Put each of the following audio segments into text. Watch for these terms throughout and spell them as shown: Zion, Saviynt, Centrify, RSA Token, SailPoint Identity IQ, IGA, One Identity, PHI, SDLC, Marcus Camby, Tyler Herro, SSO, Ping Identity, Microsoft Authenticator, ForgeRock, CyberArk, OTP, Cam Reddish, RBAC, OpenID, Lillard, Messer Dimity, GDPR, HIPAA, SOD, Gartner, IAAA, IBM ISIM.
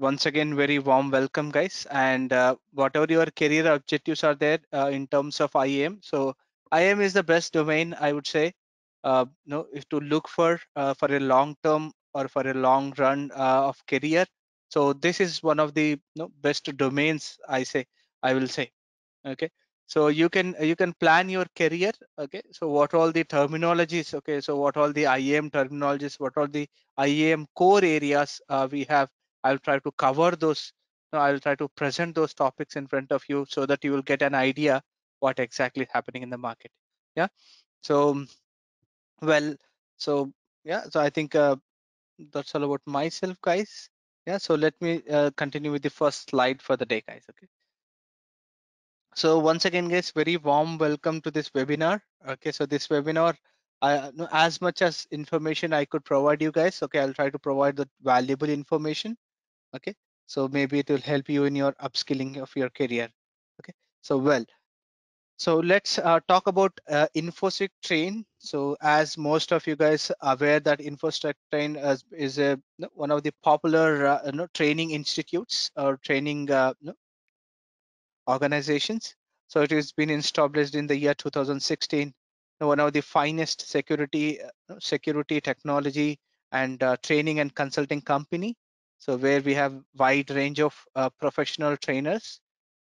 Once again, very warm welcome, guys. And whatever your career objectives are there in terms of IAM, so IAM is the best domain, I would say. If to look for a long term or for a long run of career, so this is one of the best domains, I will say. Okay, so you can plan your career. Okay, so what all the terminologies? Okay, so what all the IAM terminologies? What all the IAM core areas we have? I'll try to cover those. I'll try to present those topics in front of you so that you will get an idea what exactly is happening in the market. Yeah. So I think that's all about myself, guys. Yeah, so let me continue with the first slide for the day, guys. Okay, so once again, guys, very warm welcome to this webinar. Okay, so this webinar, as much as information I could provide you guys, okay, I'll try to provide the valuable information. Okay, so maybe it will help you in your upskilling of your career. Okay, so let's talk about InfoSec Train. So as most of you guys are aware that InfoSec Train is one of the popular training institutes or training organizations. So it has been established in the year 2016. One of the finest security technology and training and consulting company. So where we have wide range of professional trainers.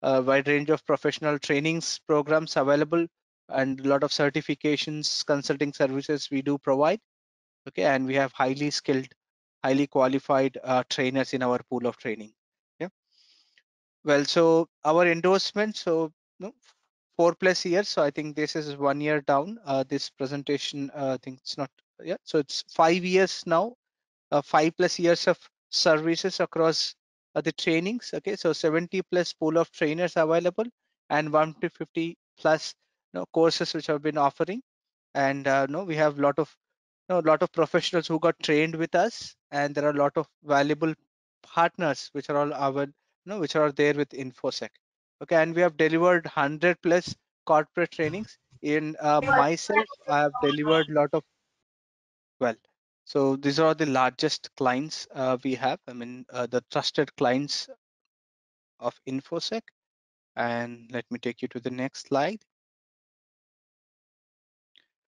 Wide range of professional trainings programs available, and a lot of certifications, consulting services we do provide. Okay, and we have highly skilled, highly qualified trainers in our pool of training. Yeah. Well, so our endorsement, so 4+ years. So I think this is 1 year down. This presentation, I think it's not. Yeah. So it's 5 years now. 5+ years of services across the trainings. Okay, so 70+ pool of trainers available, and 150+ courses which have been offering, and we have lot of professionals who got trained with us, and there are a lot of valuable partners which are all our which are there with InfoSec. Okay, and we have delivered 100+ corporate trainings. In myself, I have delivered lot of So these are the largest clients we have. I mean, the trusted clients of InfoSec. And let me take you to the next slide.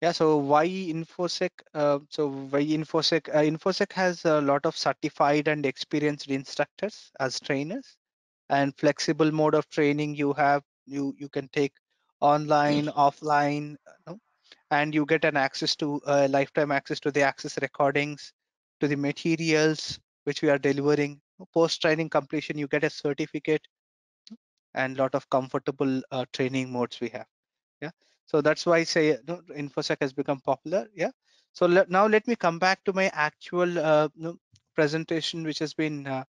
Yeah. So why InfoSec? InfoSec has a lot of certified and experienced instructors as trainers, and flexible mode of training. You have you can take online, offline. And you get an access to lifetime access to the access recordings, to the materials which we are delivering. Post training completion, you get a certificate, and lot of comfortable training modes we have. Yeah, so that's why I say InfoSec has become popular. Yeah, so now let me come back to my actual presentation, which has been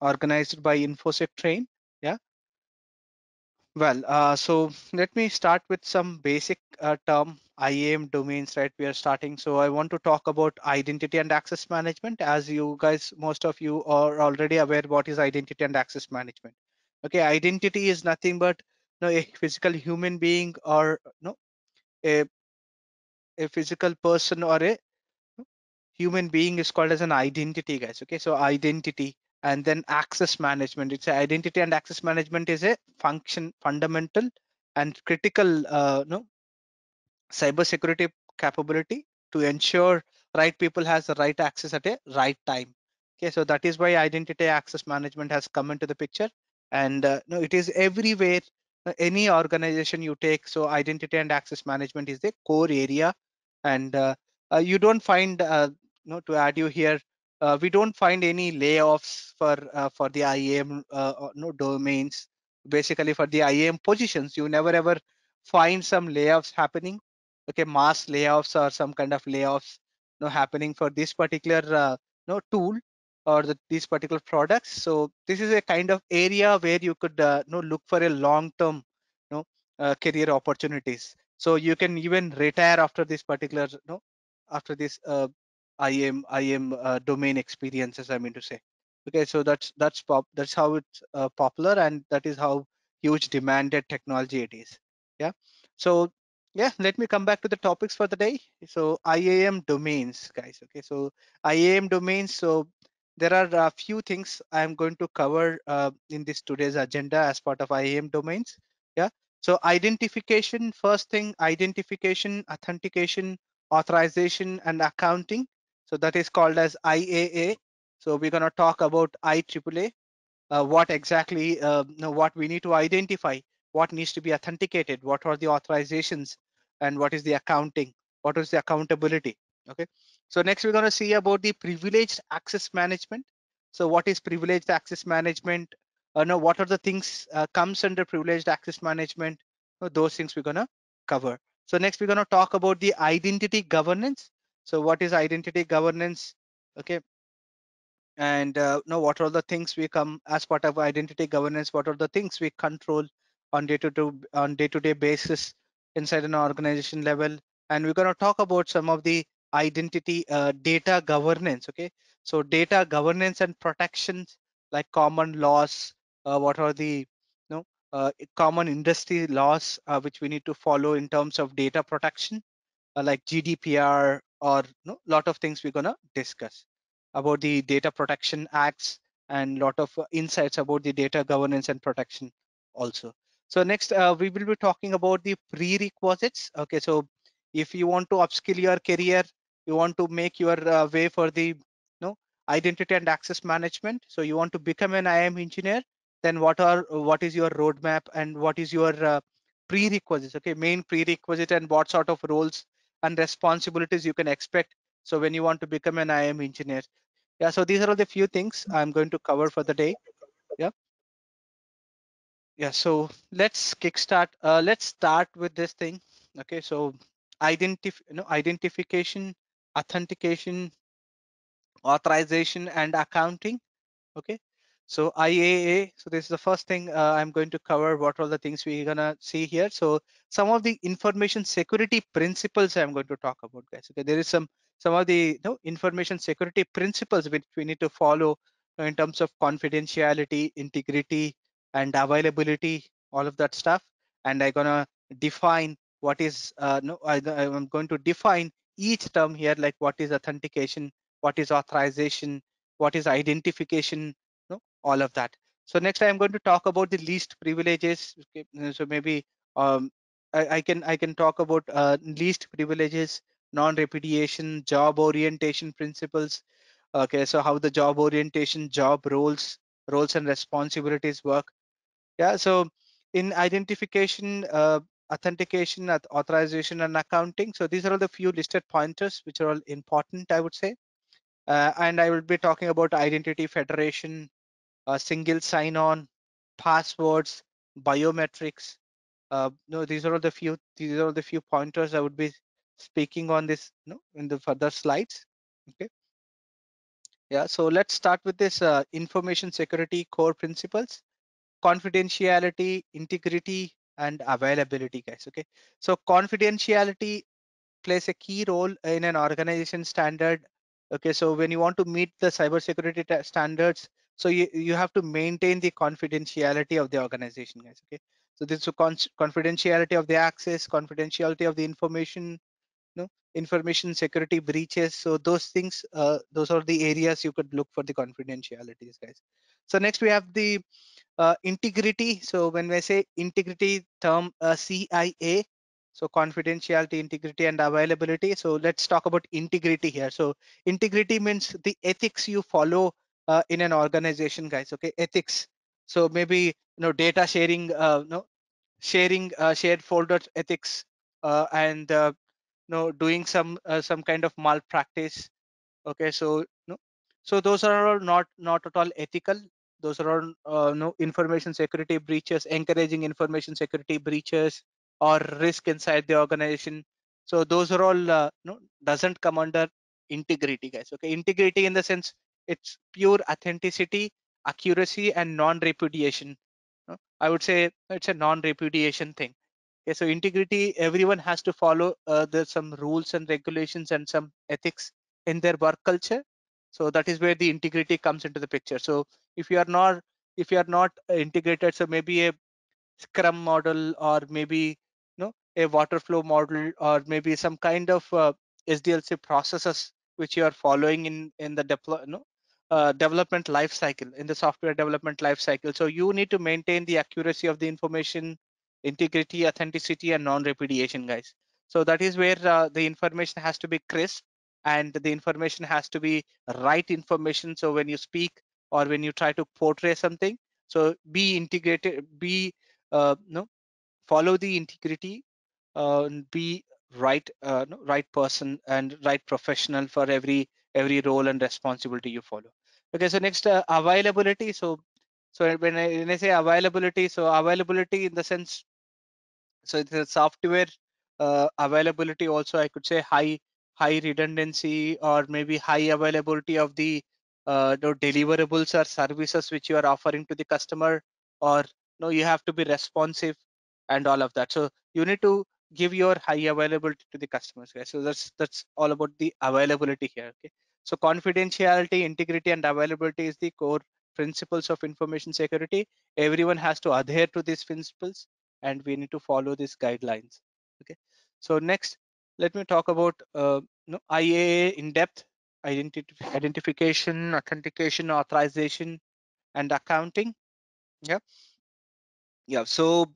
organized by InfoSec Train. Yeah. Well, so let me start with some basic term IAM domains, right? We are starting. So I want to talk about identity and access management. As you guys, most of you are already aware what is identity and access management. Okay, identity is nothing but a physical human being or a physical person or a human being is called as an identity, guys. Okay, so identity. And then access management, it's identity and access management is a fundamental and critical cybersecurity capability to ensure right people has the right access at a right time. Okay, so that is why identity access management has come into the picture, and it is everywhere. Any organization you take, so identity and access management is the core area, and you don't find to add you here, we don't find any layoffs for the IAM domains. Basically, for the IAM positions, you never ever find some layoffs happening. Okay, mass layoffs or some kind of layoffs happening for this particular tool or these particular products. So this is a kind of area where you could look for a long-term career opportunities. So you can even retire after this particular after this. IAM domain experiences, I mean to say. Okay, so that's how it's popular, and that is how huge demanded technology it is. Yeah, so yeah, let me come back to the topics for the day. So IAM domains, guys. Okay, so IAM domains, so There are a few things I am going to cover in this today's agenda as part of IAM domains. Yeah. So identification, first thing, identification, authentication, authorization, and accounting. So that is called as IAA. So we're going to talk about IAAA, what exactly, what we need to identify, what needs to be authenticated, what are the authorizations, and what is the accounting, what is the accountability. Okay. So next we're going to see about the privileged access management. So what is privileged access management? What are the things comes under privileged access management? Those things we're going to cover. So next we're going to talk about the identity governance. So what is identity governance? Okay. And what are the things we come as part of identity governance? What are the things we control on day-to-day basis inside an organization level? And we're going to talk about some of the identity data governance. Okay, so data governance and protections like common laws. What are the common industry laws which we need to follow in terms of data protection, like GDPR, or lot of things we're gonna discuss about the data protection acts, and lot of insights about the data governance and protection also. So next we will be talking about the prerequisites. Okay, so if you want to upskill your career, you want to make your way for the identity and access management, so you want to become an IAM engineer, then what is your roadmap and what is your prerequisites? Okay, main prerequisite and what sort of roles and responsibilities you can expect so when you want to become an IAM engineer. Yeah, so these are all the few things I'm going to cover for the day. Yeah, so let's kickstart. Let's start with this thing. Okay, so identification, authentication, authorization, and accounting. Okay, so IAA. So this is the first thing I'm going to cover. What are the things we're gonna see here? So some of the information security principles I'm going to talk about, guys. Okay, there is some of the information security principles which we need to follow in terms of confidentiality, integrity, and availability, all of that stuff. And I'm gonna define what is I'm going to define each term here, like what is authentication, what is authorization, what is identification, all of that. So next I'm going to talk about the least privileges. Okay, so maybe I can talk about least privileges, non-repudiation, job orientation principles. Okay, so how the job orientation, job roles and responsibilities work. Yeah, so in identification, authentication, authorization, and accounting. So these are all the few listed pointers which are all important, I would say. And I will be talking about identity federation, single sign-on, passwords, biometrics. These are all the few pointers I would be speaking on this in the further slides. Okay. Yeah. So let's start with this information security core principles: confidentiality, integrity, and availability, guys. Okay, so confidentiality plays a key role in an organization standard. Okay, so when you want to meet the cybersecurity standards, so you have to maintain the confidentiality of the organization, guys. Okay, so this is confidentiality of the access, confidentiality of the information, information security breaches. So those things, those are the areas you could look for the confidentialities, guys. So next we have the integrity. So when we say integrity term, CIA, so confidentiality, integrity, and availability. So let's talk about integrity here. So integrity means the ethics you follow in an organization, guys. Okay, ethics. So maybe data sharing, shared folders ethics, and doing some kind of malpractice. Okay, so so those are all not at all ethical. Those are all information security breaches, encouraging information security breaches or risk inside the organization. So those are all doesn't come under integrity, guys. Okay, integrity in the sense it's pure authenticity, accuracy, and non-repudiation. I would say it's a non-repudiation thing. Okay, so integrity, everyone has to follow there's some rules and regulations and some ethics in their work culture. So that is where the integrity comes into the picture. So if you are not integrated, so maybe a Scrum model, or maybe a water flow model, or maybe some kind of SDLC processes which you are following in the deploy, development life cycle, in the software development life cycle. So you need to maintain the accuracy of the information, integrity, authenticity, and non-repudiation, guys. So that is where the information has to be crisp, and the information has to be right information. So when you speak or when you try to portray something, so be integrated, be follow the integrity, be right, right person and right professional for every role and responsibility you follow. Okay, so next, availability. So when I say availability, so availability in the sense, so it's a software availability. Also, I could say high redundancy, or maybe high availability of the deliverables or services which you are offering to the customer, or no, you have to be responsive and all of that. So you need to give your high availability to the customers, guys. So that's all about the availability here. Okay, so confidentiality, integrity, and availability is the core principles of information security. Everyone has to adhere to these principles, and we need to follow these guidelines. Okay, so next, let me talk about IAA in depth: identification, authentication, authorization, and accounting. So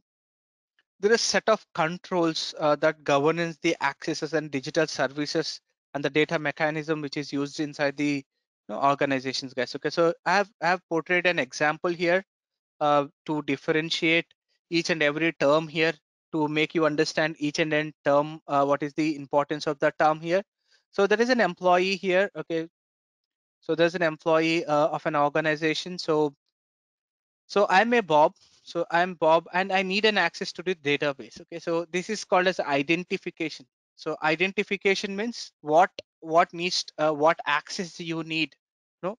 there is a set of controls that governs the accesses and digital services and the data mechanism which is used inside the organizations, guys. Okay, so I have portrayed an example here to differentiate each and every term here, to make you understand each and every term, what is the importance of the term here. So there is an employee here. Okay, so there's an employee of an organization. So I'm a Bob. So I'm Bob, and I need an access to the database. Okay, so this is called as identification. So identification means what access you need,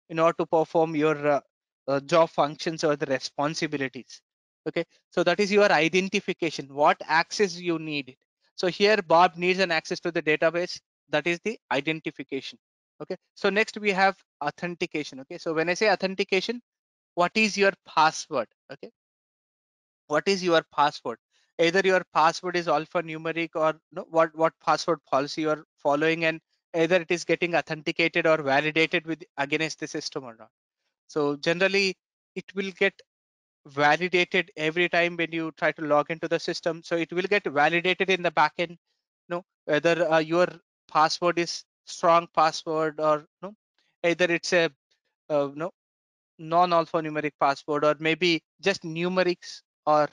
in order to perform your job functions or the responsibilities. Okay, so that is your identification. What access you need. So here Bob needs an access to the database. That is the identification. Okay, so next we have authentication. Okay, so when I say authentication, what is your password? Okay, what is your password? Either your password is alphanumeric, or what password policy you are following, and either it is getting authenticated or validated with against the system or not. So generally it will get validated every time when you try to log into the system. So it will get validated in the backend, whether your password is strong password or no, either it's a non-alphanumeric password, or maybe just numerics, or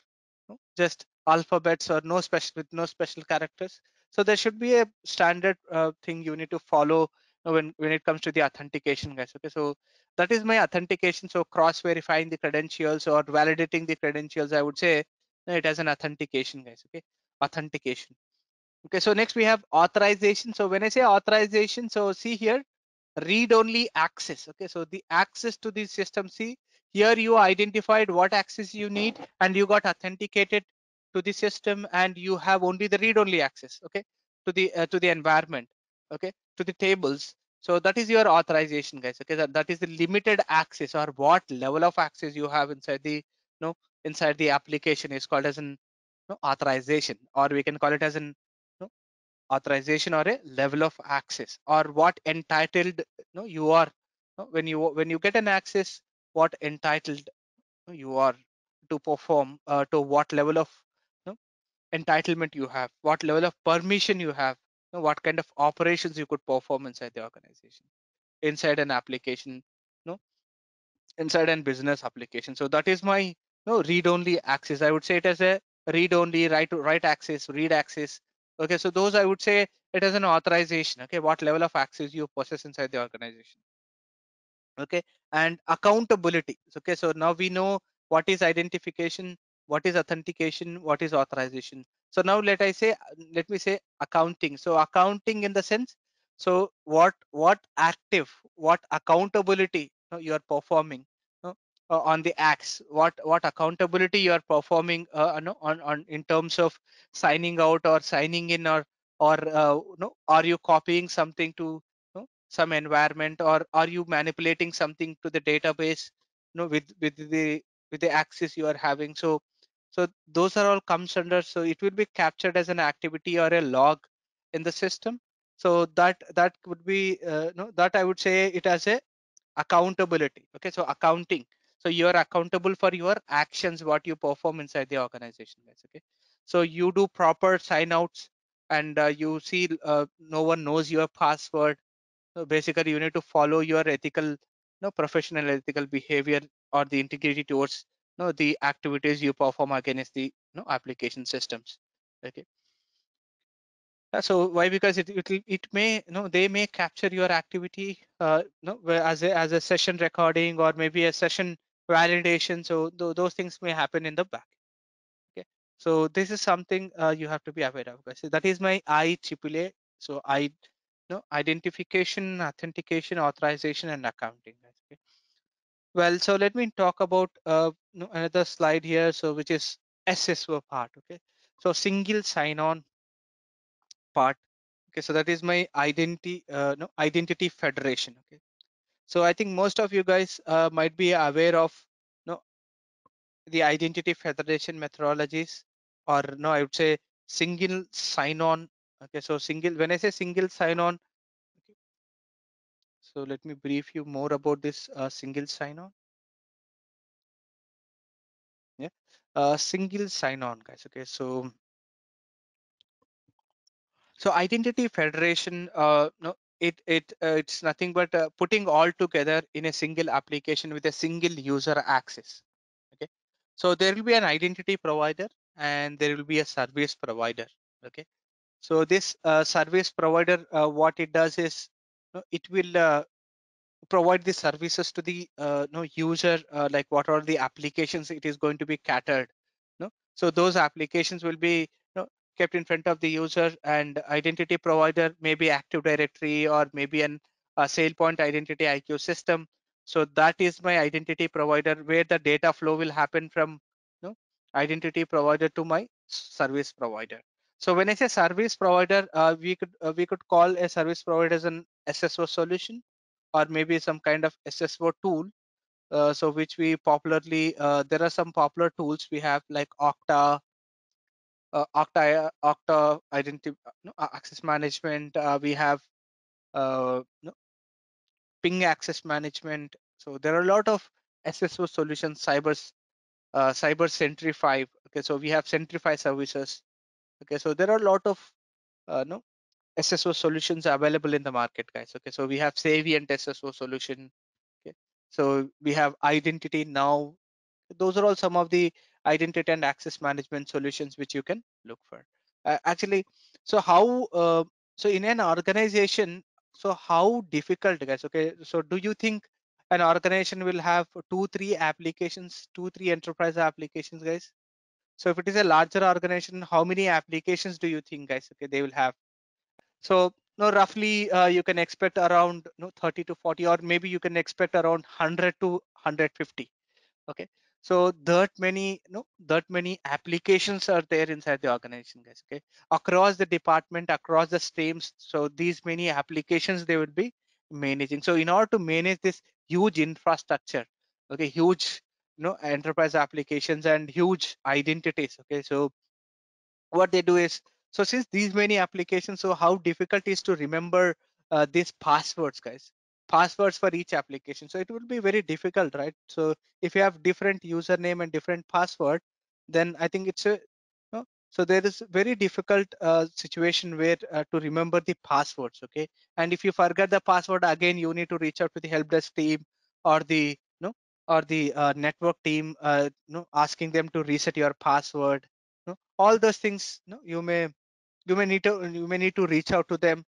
just alphabets, or no special characters. So there should be a standard thing you need to follow when it comes to the authentication, guys. Okay, so that is my authentication. So cross verifying the credentials or validating the credentials, I would say it as an authentication, guys. Okay, authentication. Okay, so next we have authorization. So when I say authorization, so see here, read only access. Okay, so the access to the system, see here, you identified what access you need, and you got authenticated to the system, and you have only the read only access, okay, to the environment, okay, to the tables. So that is your authorization, guys. Okay, that is the limited access, or what level of access you have inside the inside the application is called as an authorization, or we can call it as an authorization, or a level of access, or what entitled you are. When you get an access, what entitled you are to perform, to what level of entitlement you have, what level of permission you have, what kind of operations you could perform inside the organization, inside an application, inside an business application. So that is my read only access. I would say it as a read only, write access, read access. Okay, so those I would say it as an authorization. Okay, what level of access you possess inside the organization. Okay, and accountability. Okay, so now we know what is identification, what is authentication, what is authorization. So now let me say accounting. So accounting in the sense, so what accountability you are performing on the acts, what accountability you are performing on in terms of signing out or signing in, or are you copying something to some environment, or are you manipulating something to the database with the access you are having. So those are all comes under. So it will be captured as an activity or a log in the system. So that would be that I would say it as a accountability. Okay, so accounting. So you are accountable for your actions, what you perform inside the organization, guys. Okay, so you do proper sign-outs, and you see no one knows your password. So basically, you need to follow your ethical, professional ethical behavior or the integrity towards the activities you perform against the application systems. Okay. So why? Because it may they may capture your activity as a session recording or maybe a session validation. So those things may happen in the back. Okay. So this is something you have to be aware of, guys. So that is my IAAA. So identification, authentication, authorization, and accounting. Okay. Well, so let me talk about another slide here. So which is SSO part. Okay. So single sign-on part. Okay, so that is my identity federation. Okay, so I think most of you guys might be aware of the identity federation methodologies, or I would say single sign-on. Okay, so single, when I say single sign-on, okay, so let me brief you more about this single sign-on. Yeah, single sign-on, guys. Okay, so identity federation, it's nothing but putting all together in a single application with a single user access. Okay, so there will be an identity provider and there will be a service provider. Okay, so this service provider, what it does is it will provide the services to the user, like what are the applications it is going to be catered. So those applications will be kept in front of the user, and identity provider may be Active Directory or maybe a SailPoint Identity IQ system. So that is my identity provider, where the data flow will happen from identity provider to my service provider. So when I say service provider, we could call a service provider as an SSO solution or maybe some kind of SSO tool. So which we popularly there are some popular tools we have like Okta. Okta identity access management. We have Ping access management. So there are a lot of SSO solutions. Centrify. Okay, so we have Centrify services. Okay, so there are a lot of SSO solutions available in the market, guys. Okay, so we have Saviynt SSO solution. Okay, so we have Identity Now. Those are all some of the identity and access management solutions which you can look for. Actually, so how so in an organization, so how difficult, guys? Okay, so do you think an organization will have 2-3 applications, 2-3 enterprise applications, guys? So if it is a larger organization, how many applications do you think, guys? Okay, they will have. So roughly you can expect around 30 to 40, or maybe you can expect around 100 to 150. Okay, so that many applications are there inside the organization, guys. Okay, across the department, across the streams, so these many applications they would be managing. So in order to manage this huge infrastructure, okay, huge enterprise applications and huge identities, okay, so what they do is, so since these many applications, so how difficult is to remember these passwords, guys, passwords for each application. So it will be very difficult, right? So if you have different username and different password, then I think it's a so there is very difficult situation where to remember the passwords. Okay, and if you forget the password, again you need to reach out to the help desk team or the network team, asking them to reset your password. All those things, you may need to reach out to them.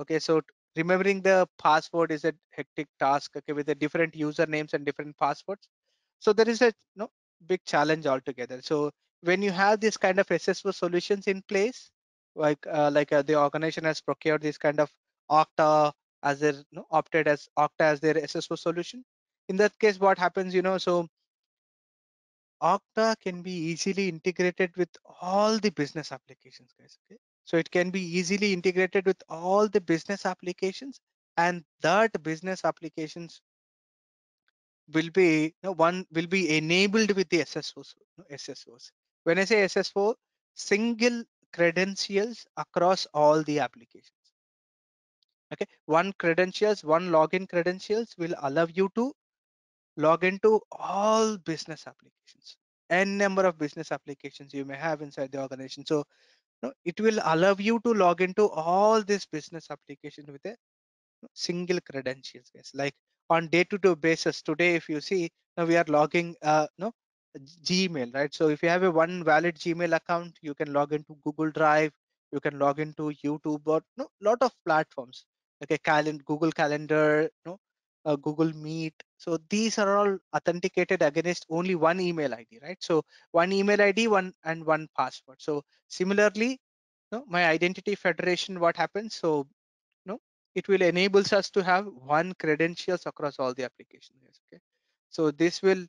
Okay, so remembering the password is a hectic task, okay, with the different usernames and different passwords. So there is a big challenge altogether. So when you have this kind of SSO solutions in place, like the organization has procured this kind of Okta as their opted as Okta as their SSO solution. In that case, what happens, so Okta can be easily integrated with all the business applications, guys. Okay, so it can be easily integrated with all the business applications, and that business applications will be enabled with the SSOs. When I say SSO, single credentials across all the applications. Okay, one login credentials will allow you to log into all business applications, n number of business applications you may have inside the organization. So it will allow you to log into all this business application with a single credentials, guys. Like on day-to-day basis today, if you see, now we are logging Gmail, right? So if you have a one valid Gmail account, you can log into Google Drive, you can log into YouTube, or lot of platforms, okay, Google Calendar, Google Meet. So these are all authenticated against only one email ID, right? So one email ID, one password. So similarly, my identity federation, what happens? So it will enables us to have one credentials across all the applications. Okay, so this will,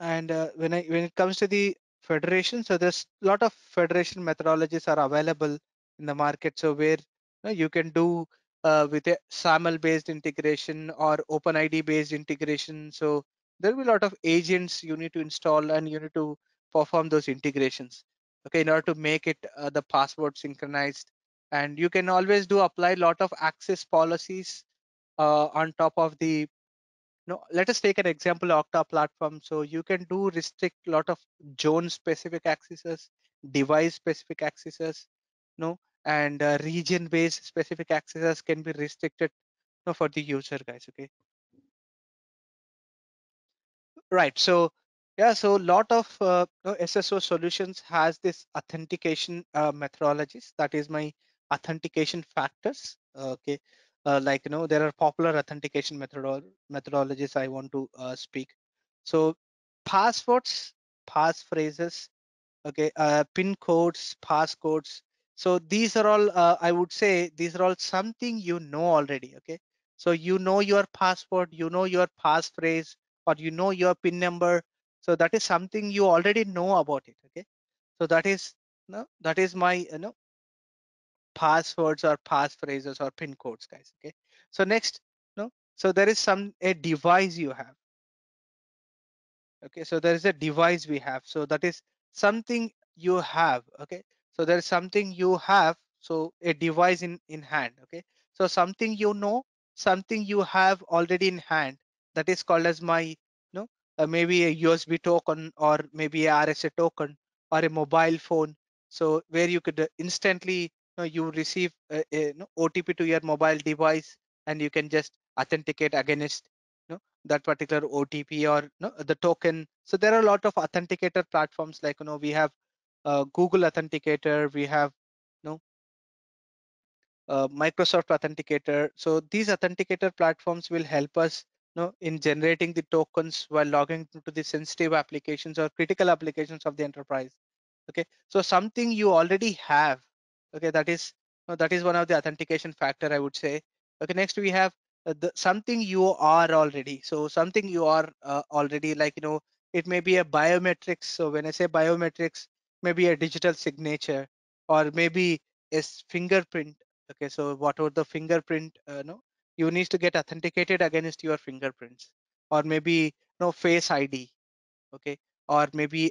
and when it comes to the federation, so there's a lot of federation methodologies are available in the market. So where you can do with a SAML based integration or OpenID based integration. So there will be a lot of agents you need to install and you need to perform those integrations, okay, in order to make it the password synchronized. And you can always do apply a lot of access policies on top of the, let us take an example, Okta platform. So you can do restrict a lot of zone specific accesses, device specific accesses, and region based specific accesses can be restricted for the user, guys. Okay, right. So yeah, so lot of SSO solutions has this authentication methodologies, that is my authentication factors. Okay, like there are popular authentication methodologies I want to speak. So passwords, passphrases, okay, pin codes, passcodes. So these are all, I would say these are all something already. Okay, so your password, your passphrase, or your pin number. So that is something you already know about it. Okay, so that is that is my passwords or passphrases or pin codes, guys. Okay, so next, so there is a device you have. Okay, so there is a device we have, so that is something you have. Okay, so there is something you have, so a device in hand. Okay, so something something you have already in hand, that is called as my maybe a USB token, or maybe a RSA token, or a mobile phone. So where you could instantly you receive OTP to your mobile device, and you can just authenticate against that particular OTP or the token. So there are a lot of authenticator platforms, like we have Google Authenticator, we have Microsoft Authenticator. So these authenticator platforms will help us in generating the tokens while logging into the sensitive applications or critical applications of the enterprise. Okay, so something you already have. Okay, that is one of the authentication factor, I would say. Okay, next we have something you are already. So something you are already, like it may be a biometrics. So when I say biometrics, maybe a digital signature, or maybe a fingerprint. Okay, so what would the fingerprint? You need to get authenticated against your fingerprints, or maybe face ID. Okay, or maybe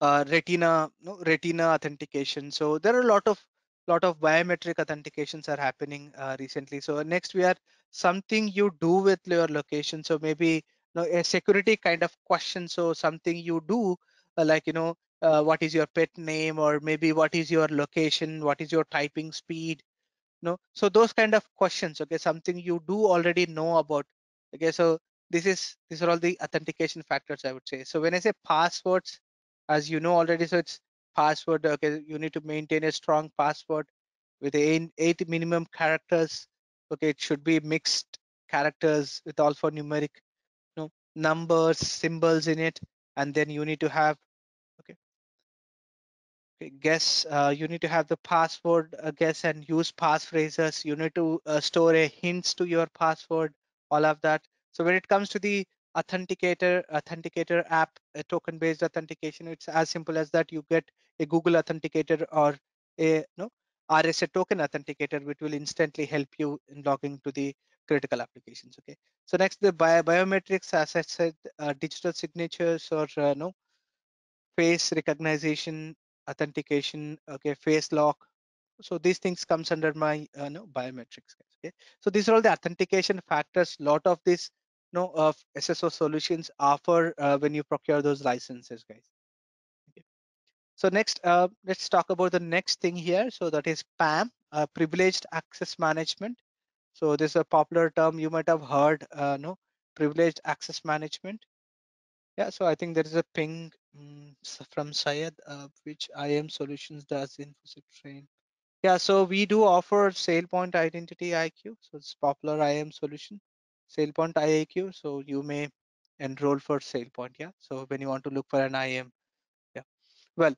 retina, retina authentication. So there are a lot of biometric authentications are happening recently. So next we are something you do with your location. So maybe a security kind of question. So something you do, like what is your pet name, or maybe what is your location, what is your typing speed. So those kind of questions. Okay, something you do already know about. Okay, so these are all the authentication factors, I would say. So when I say passwords, as you know already, so it's password. Okay, you need to maintain a strong password with 8 minimum characters. Okay, it should be mixed characters with alphanumeric, numbers, symbols in it, and then you need to have, guess, you need to have the password guess and use passphrases. You need to store a hints to your password, all of that. So when it comes to the authenticator app, a token based authentication, it's as simple as that. You get a Google Authenticator or a RSA token authenticator, which will instantly help you in logging to the critical applications. Okay, so next, the biometrics, as I said, digital signatures, or face recognition, authentication, okay, face lock, So these things comes under my biometrics. Okay, so these are all the authentication factors. Lot of these SSO solutions offer when you procure those licenses, guys. Okay. So next, let's talk about the next thing here. So that is PAM, privileged access management. So this is a popular term you might have heard. Privileged access management. Yeah. So I think there is a ping from Syed, which IAM Solutions does InfoSec Train. Yeah, so we do offer SailPoint Identity IQ, so it's popular IAM solution, SailPoint IAQ. So you may enroll for SailPoint, yeah. So when you want to look for an IAM, yeah. Well,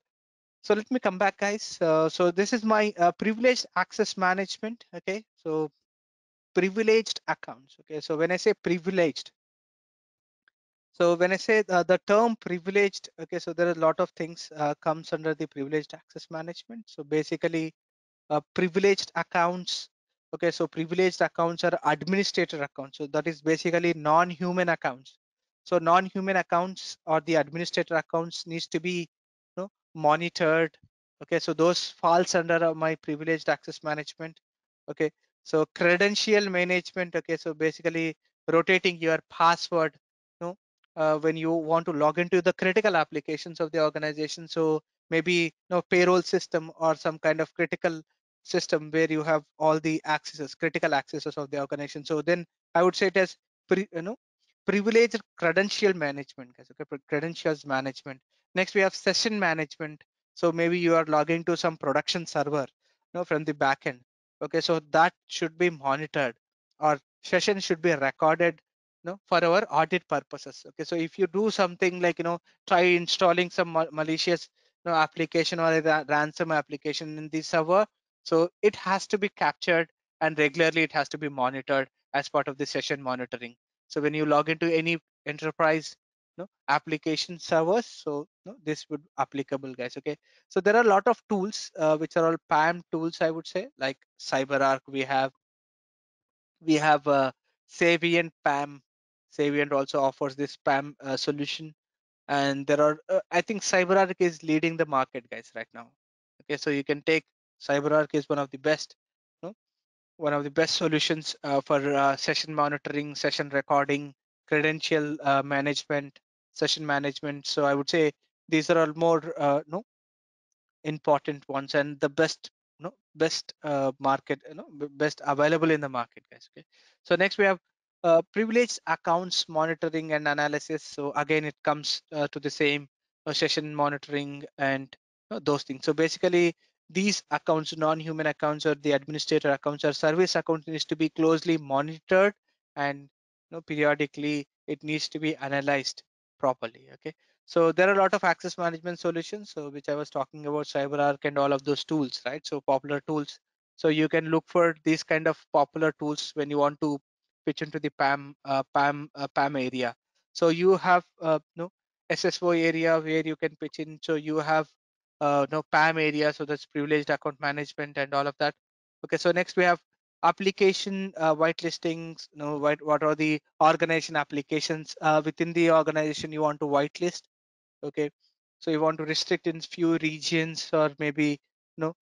so let me come back, guys. So this is my privileged access management. Okay, so privileged accounts. Okay, so when I say privileged, so when I say the term privileged, okay, so there are a lot of things comes under the privileged access management. So basically. Privileged accounts, okay, so privileged accounts are administrator accounts, so that is basically non-human accounts. So non-human accounts or the administrator accounts needs to be monitored, okay, so those falls under my privileged access management. Okay, so credential management, okay, so basically rotating your password when you want to log into the critical applications of the organization. So maybe payroll system or some kind of critical system where you have all the accesses, critical accesses of the organization. So then I would say it as privileged credential management, guys. Okay, credentials management. Next we have session management. So maybe you are logging to some production server, from the backend. Okay, so that should be monitored, or session should be recorded, for our audit purposes. Okay, so if you do something like try installing some malicious application or a ransom application in the server, so it has to be captured and regularly it has to be monitored as part of the session monitoring. So when you log into any enterprise application servers, so this would applicable, guys. Okay, so there are a lot of tools which are all PAM tools, I would say, like CyberArk. We have Saviynt PAM. Saviynt also offers this PAM solution. And there are, I think CyberArk is leading the market, guys, right now. Okay, so you can take CyberArk is one of the best, one of the best solutions for session monitoring, session recording, credential management, session management. So I would say these are all more important ones and the best, best market, best available in the market, guys. Okay, so next we have privileged accounts monitoring and analysis. So again, it comes to the same session monitoring and those things. So basically these accounts, non-human accounts or the administrator accounts or service account, needs to be closely monitored and periodically it needs to be analyzed properly. Okay, so there are a lot of access management solutions, so which I was talking about, CyberArk and all of those tools, right? So popular tools, so you can look for these kind of popular tools when you want to pitch into the PAM area. So you have SSO area where you can pitch in. So you have PAM area, so that's privileged account management and all of that. Okay, so next we have application whitelistings. What are the organization applications within the organization you want to whitelist? Okay, so you want to restrict in few regions, or maybe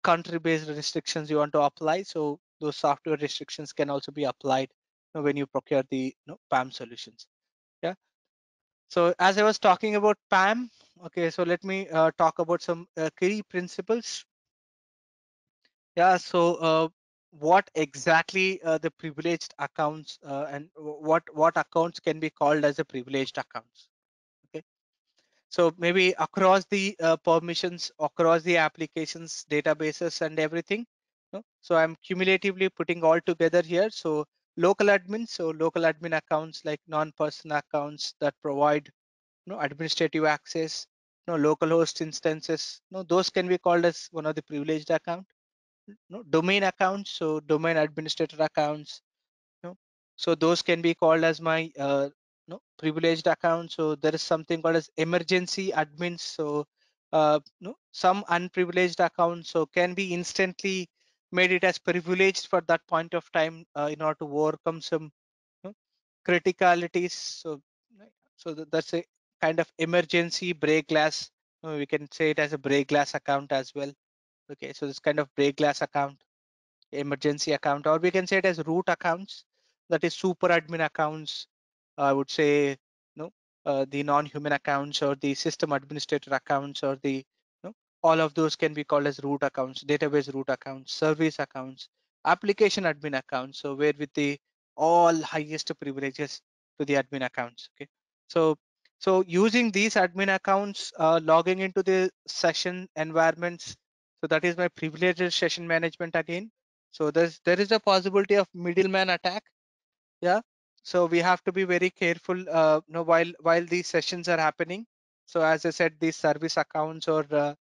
country-based restrictions you want to apply. So those software restrictions can also be applied when you procure the PAM solutions. Yeah, so as I was talking about PAM, okay, so let me talk about some key principles. Yeah, so what exactly the privileged accounts and what accounts can be called as a privileged accounts. Okay, so maybe across the permissions, across the applications, databases and everything, so I'm cumulatively putting all together here. So local admins, so local admin accounts like non-person accounts that provide administrative access, local host instances, those can be called as one of the privileged account. Domain accounts, so domain administrator accounts, so those can be called as my privileged account. So there is something called as emergency admins. So some unprivileged accounts, so can be instantly made it as privileged for that point of time in order to overcome some criticalities. So that's a kind of emergency break glass. We can say it as a break glass account as well. Okay, so this kind of break glass account, emergency account, or we can say it as root accounts, that is super admin accounts, I would say, the non-human accounts or the system administrator accounts, or the all of those can be called as root accounts, database root accounts, service accounts, application admin accounts, so where with the all highest privileges to the admin accounts. Okay, so using these admin accounts, logging into the session environments, so that is my privileged session management again. So there is a possibility of middleman attack. Yeah, so we have to be very careful while these sessions are happening. So as I said, these service accounts or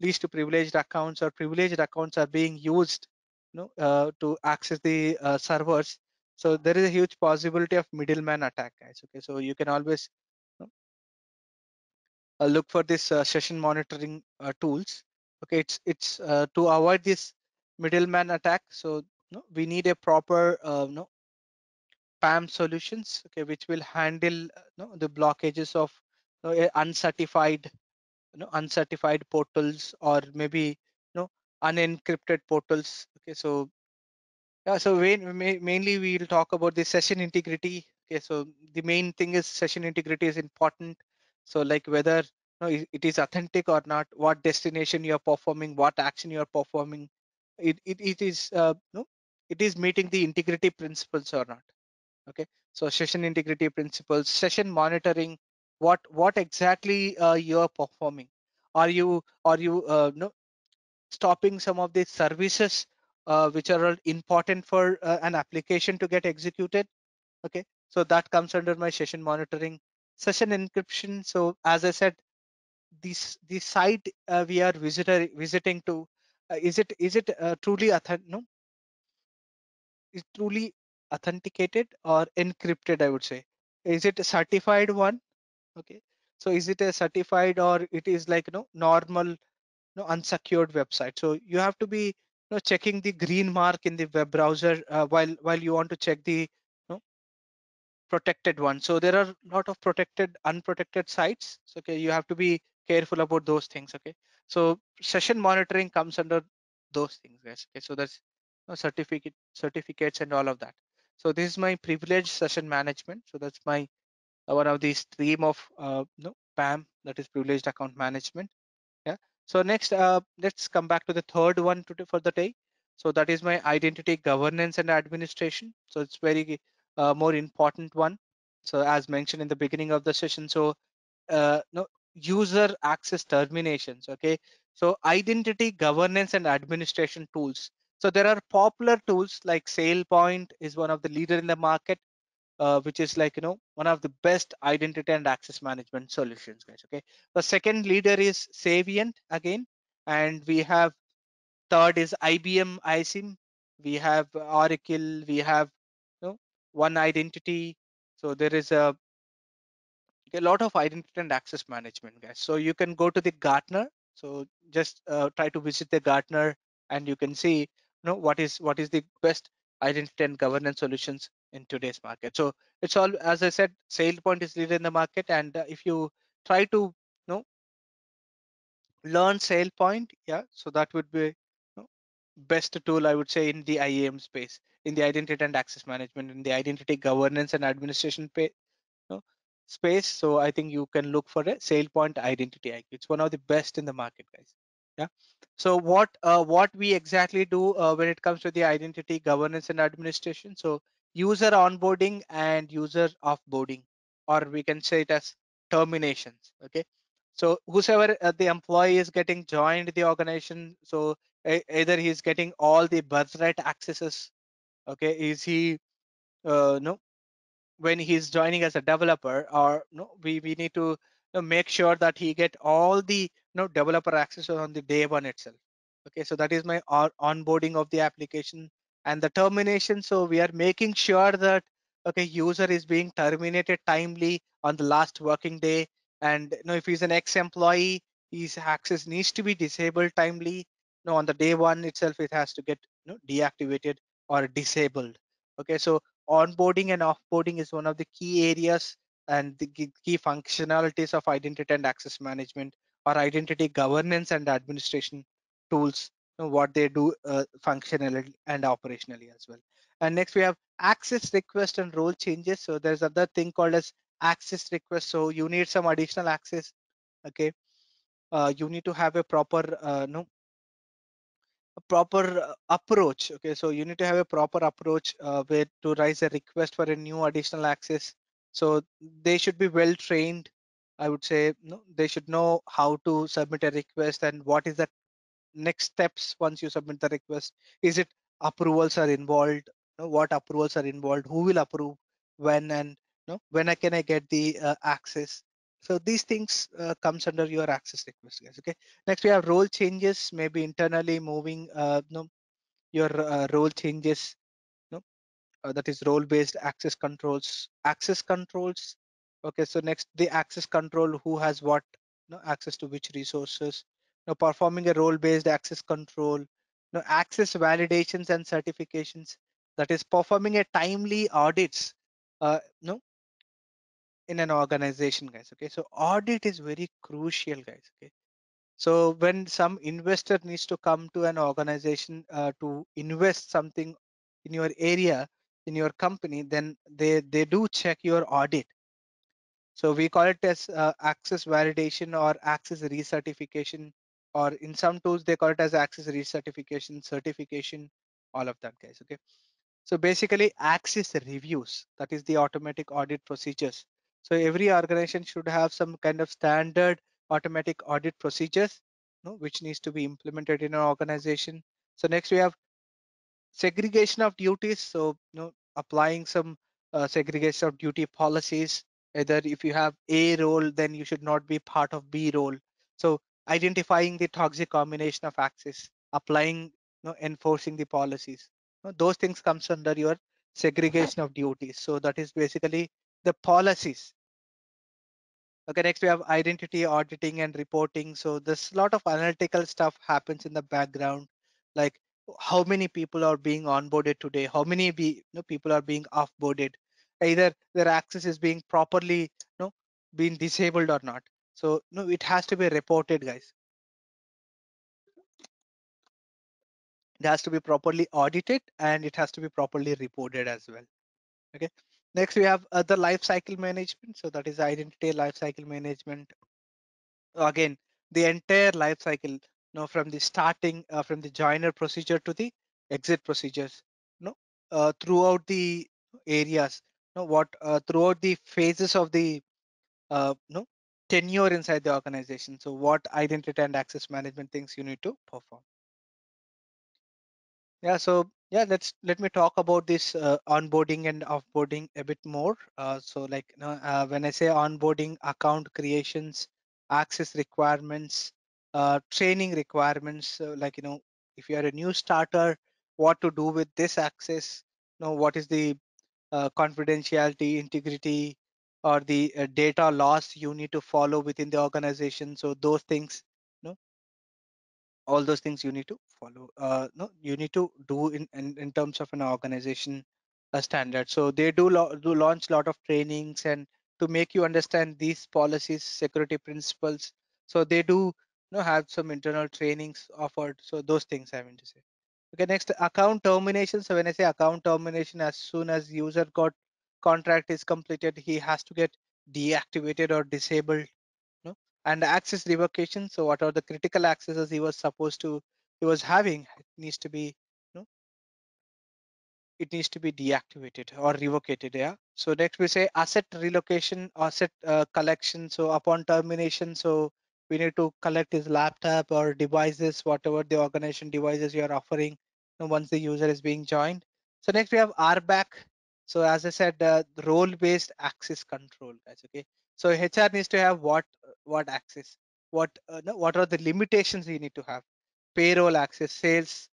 least privileged accounts or privileged accounts are being used to access the servers. So there is a huge possibility of middleman attack, guys. Okay, so you can always look for this session monitoring tools. Okay, it's to avoid this middleman attack. So we need a proper PAM solutions, okay, which will handle the blockages of uncertified portals, or maybe unencrypted portals. Okay, so yeah, so mainly we will talk about the session integrity. Okay, so the main thing is session integrity is important. So like whether it is authentic or not, what destination you are performing, what action you are performing, it is meeting the integrity principles or not. Okay, so session integrity principles, session monitoring, what exactly you are performing. Are you stopping some of the services which are important for an application to get executed? Okay, so that comes under my session monitoring. Session encryption, so as I said, the site we are visiting to, is it truly truly authenticated or encrypted, I would say. Is it a certified one? Okay, so is it a certified, or it is like normal unsecured website? So you have to be checking the green mark in the web browser while you want to check the protected one. So there are a lot of protected, unprotected sites. So, okay, you have to be careful about those things. Okay, so session monitoring comes under those things, guys. Okay, so that's certificates and all of that. So this is my privileged session management. So that's my one of the stream of PAM, that is privileged account management. Yeah, so next let's come back to the third one for the day. So that is my identity governance and administration. So it's very more important one. So as mentioned in the beginning of the session, so user access terminations. Okay, so identity governance and administration tools. So there are popular tools like SailPoint is one of the leader in the market, which is like one of the best identity and access management solutions, guys. Okay, the second leader is Saviynt again, and we have third is IBM ISIM, we have Oracle, we have One Identity. So there is a lot of identity and access management, guys. So you can go to the Gartner. So just try to visit the Gartner, and you can see what is the best identity and governance solutions in today's market. So it's all, as I said, SailPoint is leader in the market, and if you try to learn SailPoint, yeah, so that would be best tool, I would say, in the IAM space, in the identity and access management, in the identity governance and administration space. So I think you can look for a SailPoint Identity IQ. It's one of the best in the market, guys. Yeah, so what we exactly do when it comes to the identity governance and administration, so user onboarding and user offboarding, or we can say it as terminations. Okay, so whosoever the employee is getting joined the organization, so either he is getting all the birthright accesses. Okay, is he when he's joining as a developer, or we need to make sure that he get all the developer access on the day one itself. Okay, so that is my onboarding of the application. And the termination, so we are making sure that okay, user is being terminated timely on the last working day, and if he's an ex-employee, his access needs to be disabled timely. No, on the day one itself, it has to get deactivated or disabled. Okay, so onboarding and offboarding is one of the key areas and the key functionalities of identity and access management, or identity governance and administration tools what they do functionally and operationally as well. And next we have access request and role changes. So there's another thing called as access request. So you need some additional access. Okay, you need to have a proper proper approach. Okay, so you need to have a proper approach where to raise a request for a new additional access. So they should be well trained, I would say. No, they should know how to submit a request and what is the next steps once you submit the request. Is it approvals are involved? What approvals are involved? Who will approve when? And when can I get the access? So these things comes under your access request, guys. Okay. Next we have role changes. Maybe internally moving your role changes. That is role-based access controls. Okay. So next, the access control. Who has what? Access to which resources? Performing a role-based access control. Access validations and certifications. That is performing a timely audits. In an organization, guys. Okay, so audit is very crucial, guys. Okay, so when some investor needs to come to an organization to invest something in your area, in your company, then they do check your audit. So we call it as access validation or access recertification, or in some tools they call it as access recertification, certification, all of that, guys. Okay, so basically access reviews, that is the automatic audit procedures. So every organization should have some kind of standard automatic audit procedures, which needs to be implemented in an organization. So next we have segregation of duties. So applying some segregation of duty policies. Either if you have A role, then you should not be part of B role. So identifying the toxic combination of access, applying, enforcing the policies. Those things comes under your segregation of duties. So that is basically the policies. Okay, next we have identity auditing and reporting. So there's a lot of analytical stuff happens in the background, like how many people are being onboarded today, how many people are being offboarded, either their access is being properly being disabled or not. So it has to be reported, guys. It has to be properly audited and it has to be properly reported as well. Okay. Next, we have the lifecycle management. So that is identity lifecycle management. Again, the entire lifecycle, from the starting, from the joiner procedure to the exit procedures, throughout the areas, throughout the phases of the tenure inside the organization. So what identity and access management things you need to perform. Yeah, so yeah, let me talk about this onboarding and offboarding a bit more. So like when I say onboarding, account creations, access requirements, training requirements. So like if you are a new starter, what to do with this access? What is the confidentiality, integrity, or the data loss you need to follow within the organization? So those things. All those things you need to follow. You need to do in terms of an organization standard. So they do launch a lot of trainings and to make you understand these policies, security principles. So they do have some internal trainings offered. So those things I mean to say. Okay, next, account termination. So when I say account termination, as soon as user got contract is completed, he has to get deactivated or disabled. And access revocation. So what are the critical accesses he was having? It needs to be deactivated or revocated. Yeah. So next we say asset relocation, asset collection. So upon termination, so we need to collect his laptop or devices, whatever the organization devices you are offering. Once the user is being joined. So next we have RBAC. So as I said, role-based access control, guys. Okay. So HR needs to have what access, what are the limitations you need to have? Payroll access, sales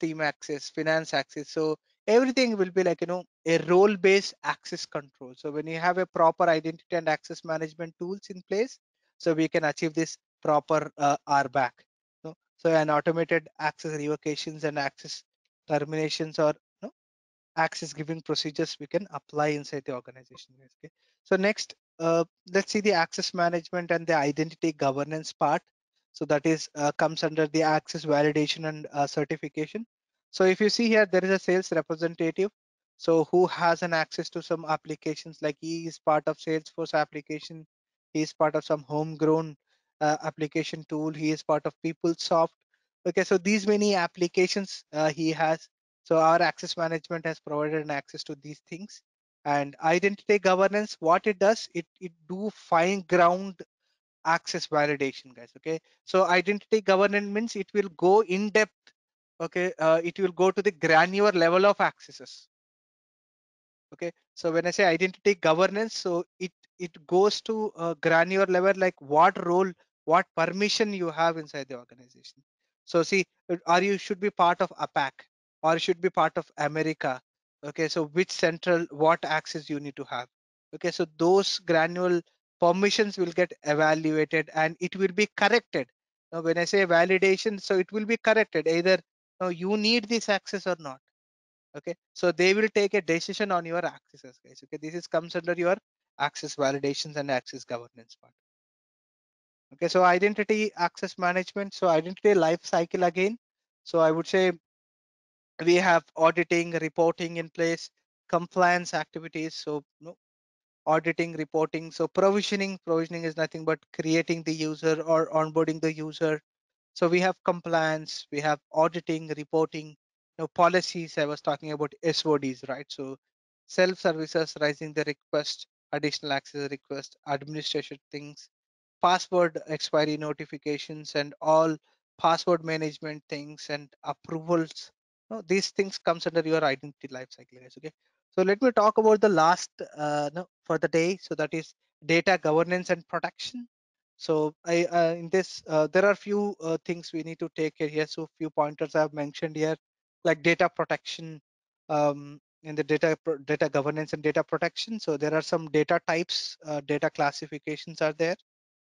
team access, finance access. So everything will be like a role-based access control. So when you have a proper identity and access management tools in place, so we can achieve this proper RBAC. So an automated access revocations and access terminations or access giving procedures we can apply inside the organization. Okay. So next, let's see the access management and the identity governance part. So that is comes under the access validation and certification. So if you see here, there is a sales representative. So who has an access to some applications, like he is part of Salesforce application, he is part of some homegrown application tool, he is part of PeopleSoft. Okay, so these many applications he has. So our access management has provided an access to these things. And identity governance, what it does, it do fine ground access validation, guys. Okay, so identity governance means it will go in depth. Okay, it will go to the granular level of accesses. Okay, so when I say identity governance, so it goes to a granular level, like what role, what permission you have inside the organization. So see, are you should be part of APAC, or should be part of America? Okay, so which central, what access you need to have? Okay, so those granular permissions will get evaluated, and it will be corrected. Now when I say validation, so it will be corrected, either no, you need this access or not. Okay, so they will take a decision on your accesses, guys. Okay, this is comes under your access validations and access governance part. Okay, so identity access management, so identity life cycle again. So I would say we have auditing, reporting in place, compliance activities. So no, auditing, reporting. So provisioning is nothing but creating the user or onboarding the user. So we have compliance, we have auditing, reporting. Now policies, I was talking about SODs, right? So self-services, raising the request, additional access request, administration things, password expiry notifications, and all password management things and approvals. No, these things comes under your identity lifecycle, guys. Okay, so let me talk about the last for the day. So that is data governance and protection. So I in this there are few things we need to take care here. So few pointers I have mentioned here, like data protection and the data governance and data protection. So there are some data types, data classifications are there,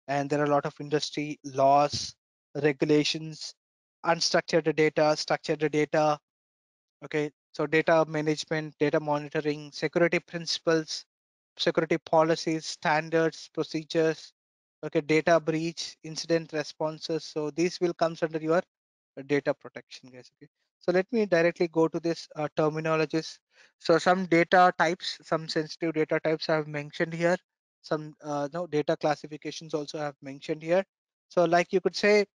and there are a lot of industry laws, regulations, unstructured data, structured data. Okay, so data management, data monitoring, security principles, security policies, standards, procedures. Okay, data breach, incident responses. So these will comes under your data protection, guys. Okay, so let me directly go to this terminologies. So some data types, some sensitive data types I have mentioned here. Some data classifications also I have mentioned here. So like you could say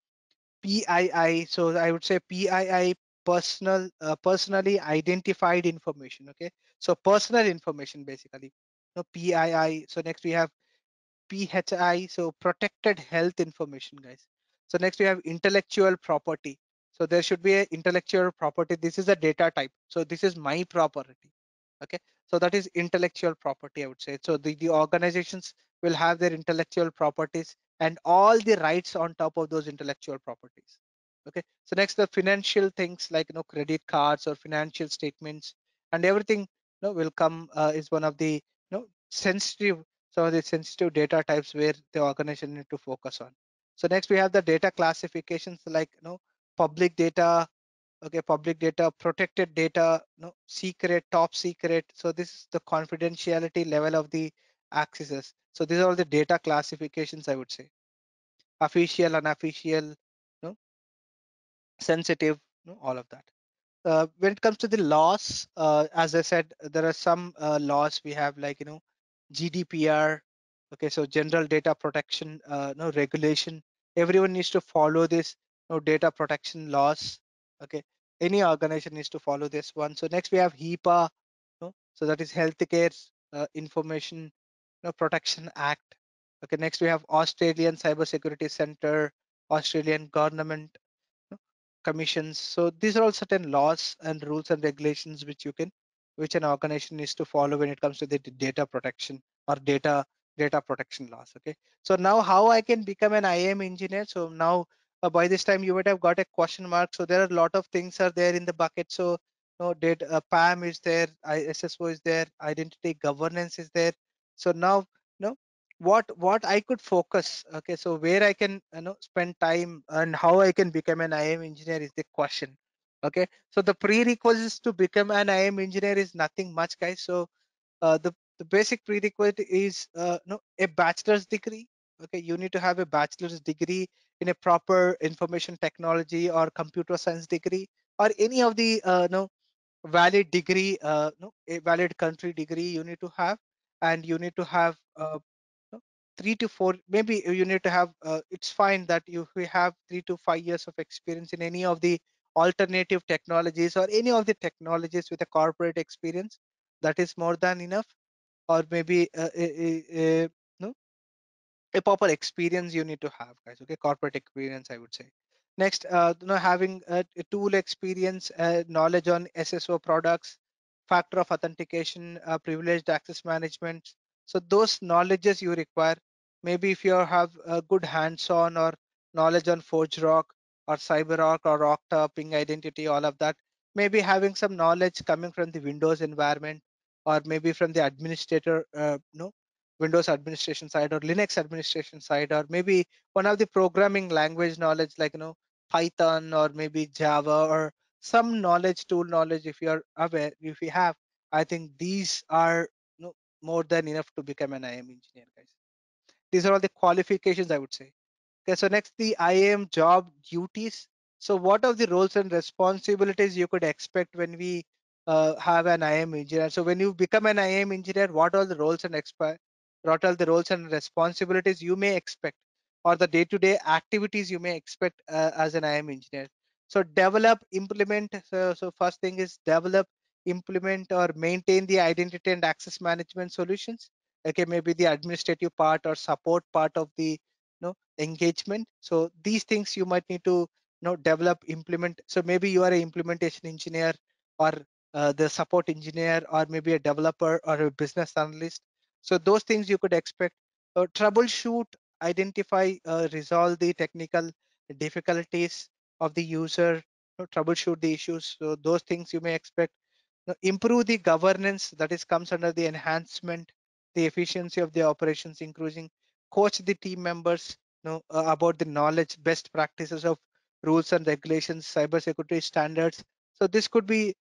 PII. So I would say PII, personally identified information. Okay, so personal information basically. No, PII. So next we have PHI. So protected health information, guys. So next we have intellectual property. So there should be an intellectual property. This is a data type. So this is my property. Okay, so that is intellectual property, I would say. So the organizations will have their intellectual properties and all the rights on top of those intellectual properties. Okay, so next the financial things, like credit cards or financial statements and everything will come is one of the sensitive, some of the sensitive data types where the organization need to focus on. So next we have the data classifications, like public data, okay, public data, protected data, secret, top secret. So this is the confidentiality level of the accesses. So these are all the data classifications, I would say. Official, unofficial, sensitive, all of that. When it comes to the laws, as I said, there are some laws we have, like GDPR. Okay, so General Data Protection regulation. Everyone needs to follow this. Data protection laws. Okay, any organization needs to follow this one. So next we have HIPAA. So that is Healthcare Information Protection Act. Okay, next we have Australian Cyber Security Centre, Australian Government Commissions. So these are all certain laws and rules and regulations which an organization needs to follow when it comes to the data protection or data protection laws. Okay, so now how I can become an IAM engineer? So now by this time you might have got a question mark. So there are a lot of things are there in the bucket. So data PAM is there, SSO is there, identity governance is there. So now what I could focus. Okay, so where I can spend time and how I can become an IAM engineer is the question. Okay, so the prerequisites to become an IAM engineer is nothing much, guys. So the basic prerequisite is a bachelor's degree. Okay, you need to have a bachelor's degree in a proper information technology or computer science degree or any of the valid degree, a valid country degree you need to have, and you need to have 3 to 4, maybe you need to have, it's fine that you have 3 to 5 years of experience in any of the alternative technologies or any of the technologies with a corporate experience. That is more than enough. Or maybe a proper experience you need to have, guys. Okay, corporate experience, I would say. Next, having a tool experience, knowledge on SSO products, factor of authentication, privileged access management. So those knowledges you require. Maybe if you have a good hands-on or knowledge on ForgeRock or CyberArk or Okta, Ping Identity, all of that. Maybe having some knowledge coming from the Windows environment, or maybe from the administrator, Windows administration side or Linux administration side, or maybe one of the programming language knowledge like Python or maybe Java or some tool knowledge if you are aware, if you have, I think these are more than enough to become an IAM engineer, guys. These are all the qualifications, I would say. Okay, so next, the IAM job duties. So what are the roles and responsibilities you could expect when we have an IAM engineer? So when you become an IAM engineer, what are the roles and responsibilities you may expect, or the day-to-day activities you may expect as an IAM engineer? So develop, implement. So first thing is develop, implement, or maintain the identity and access management solutions. Okay, maybe the administrative part or support part of the engagement. So these things you might need to develop, implement. So maybe you are an implementation engineer, or the support engineer, or maybe a developer or a business analyst. So those things you could expect. Troubleshoot, identify, resolve the technical difficulties of the user, troubleshoot the issues. So those things you may expect. Improve the governance, that is comes under the enhancement, the efficiency of the operations increasing. Coach the team members about the knowledge, best practices of rules and regulations, cybersecurity standards. So this could be,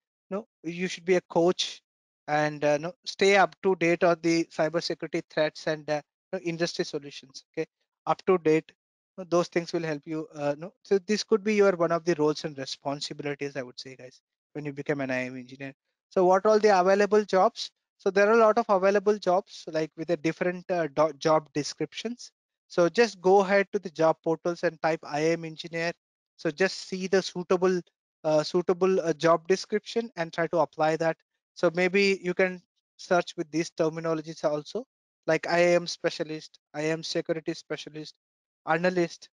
you should be a coach and stay up to date on the cybersecurity threats and industry solutions. Okay, up to date. Those things will help you. So this could be your one of the roles and responsibilities, I would say, guys, when you become an IAM engineer. So what are the available jobs? So there are a lot of available jobs, like with the different job descriptions. So just go ahead to the job portals and type IAM engineer. So just see the suitable job description and try to apply that. So maybe you can search with these terminologies also, like IAM specialist, IAM security specialist, analyst,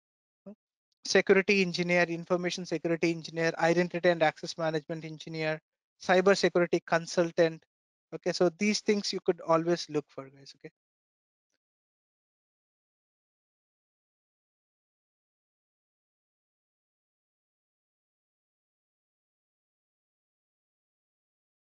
security engineer, information security engineer, identity and access management engineer, cyber security consultant. Okay, so these things you could always look for, guys. Okay,